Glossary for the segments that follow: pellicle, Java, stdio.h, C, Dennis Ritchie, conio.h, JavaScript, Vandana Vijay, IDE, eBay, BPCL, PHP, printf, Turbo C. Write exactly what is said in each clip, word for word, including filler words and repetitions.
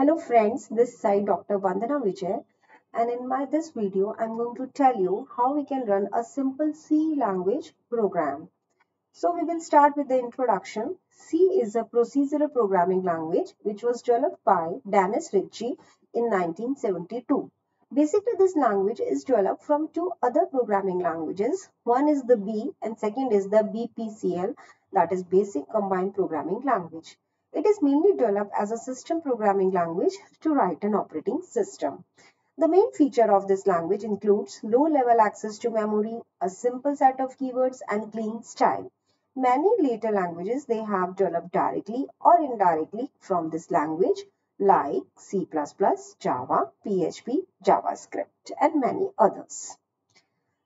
Hello friends, this is Doctor Vandana Vijay, and in my this video I am going to tell you how we can run a simple C language program. So we will start with the introduction. C is a procedural programming language which was developed by Dennis Ritchie in nineteen seventy-two. Basically this language is developed from two other programming languages. One is the B and second is the B P C L, that is Basic Combined Programming Language. It is mainly developed as a system programming language to write an operating system. The main feature of this language includes low-level access to memory, a simple set of keywords, and clean style. Many later languages they have developed directly or indirectly from this language, like C plus plus, Java, P H P, JavaScript, and many others.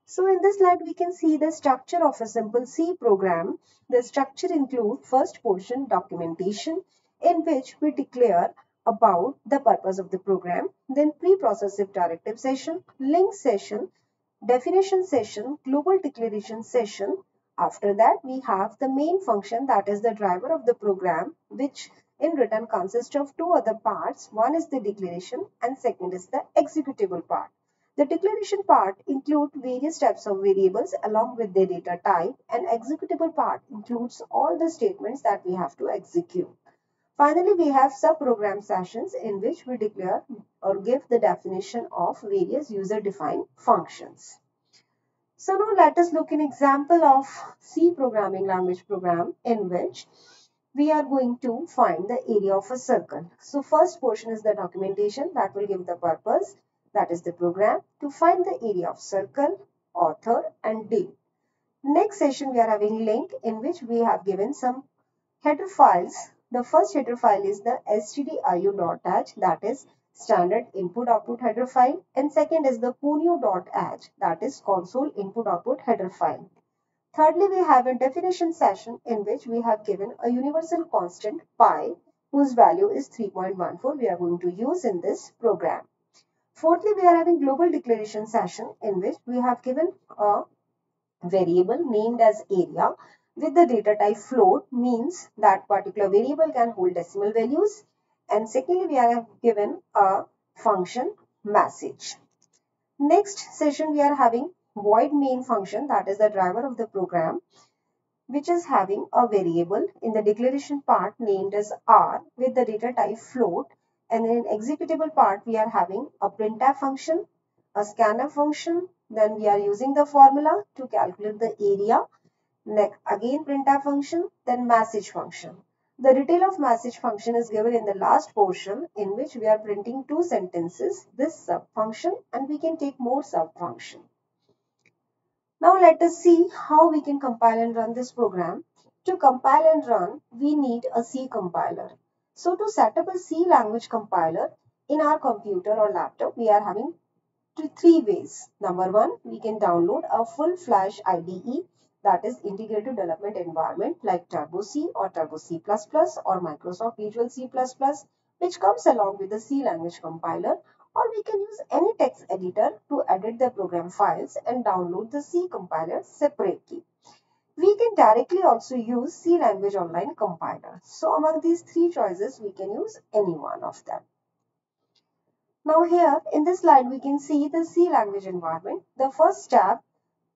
So in this slide, we can see the structure of a simple C program. The structure includes first portion documentation, in which we declare about the purpose of the program, then pre-processive directive session, link session, definition session, global declaration session. After that, we have the main function, that is the driver of the program, which in return consists of two other parts. One is the declaration and second is the executable part. The declaration part includes various types of variables along with their data type, and executable part includes all the statements that we have to execute. Finally, we have subprogram sessions in which we declare or give the definition of various user-defined functions. So now let us look at an example of C programming language program in which we are going to find the area of a circle. So first portion is the documentation that will give the purpose, that is the program, to find the area of circle, author, and date. Next session we are having link, in which we have given some header files. The first header file is the S T D I O dot H, that is standard input output header file, and second is the conio dot H, that is console input output header file. Thirdly, we have a definition session in which we have given a universal constant pi whose value is three point one four. We are going to use in this program. Fourthly, we are having global declaration session in which we have given a variable named as area with the data type float, means that particular variable can hold decimal values. And secondly, we are given a function message. Next session, we are having void main function, that is the driver of the program, which is having a variable in the declaration part named as R with the data type float. And in executable part, we are having a printf function, a scanner function. Then we are using the formula to calculate the area. Next, again printf function, then message function. The detail of message function is given in the last portion, in which we are printing two sentences, this sub function, and we can take more sub function. Now let us see how we can compile and run this program. To compile and run, we need a C compiler. So to set up a C language compiler in our computer or laptop, we are having two, three ways. Number one, we can download a full-fledged I D E, that is Integrated Development Environment, like Turbo C or Turbo C plus plus or Microsoft Visual C plus plus, which comes along with the C language compiler, or we can use any text editor to edit the program files and download the C compiler separately. We can directly also use C language online compiler. So among these three choices, we can use any one of them. Now here in this slide, we can see the C language environment. The first step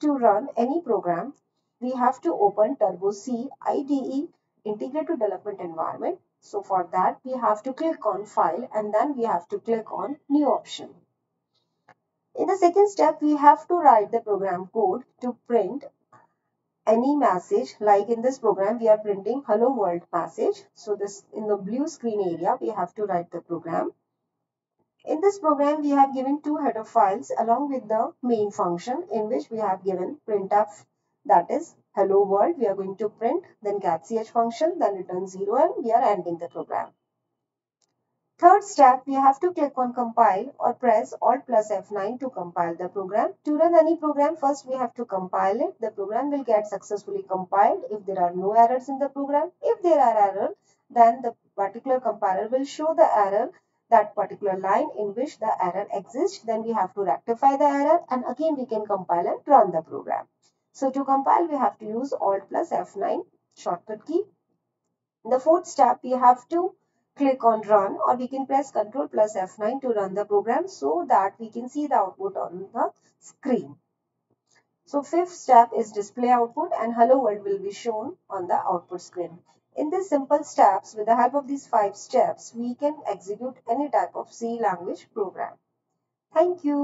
to run any program, we have to open Turbo C I D E, Integrated Development Environment. So for that, we have to click on File and then we have to click on New option. In the second step, we have to write the program code to print any message. Like in this program, we are printing Hello World message. So this in the blue screen area, we have to write the program. In this program, we have given two header files along with the main function, in which we have given printf, that is hello world, we are going to print, then catch function, then return zero, and we are ending the program. Third step, we have to click on compile or press alt plus F nine to compile the program. To run any program, first we have to compile it. The program will get successfully compiled if there are no errors in the program. If there are errors, then the particular compiler will show the error, that particular line in which the error exists. Then we have to rectify the error and again we can compile and run the program. So to compile, we have to use alt plus F nine shortcut key. In the fourth step, we have to click on run, or we can press control plus F nine to run the program so that we can see the output on the screen. So fifth step is display output, and hello world will be shown on the output screen. In these simple steps, with the help of these five steps, we can execute any type of C language program. Thank you.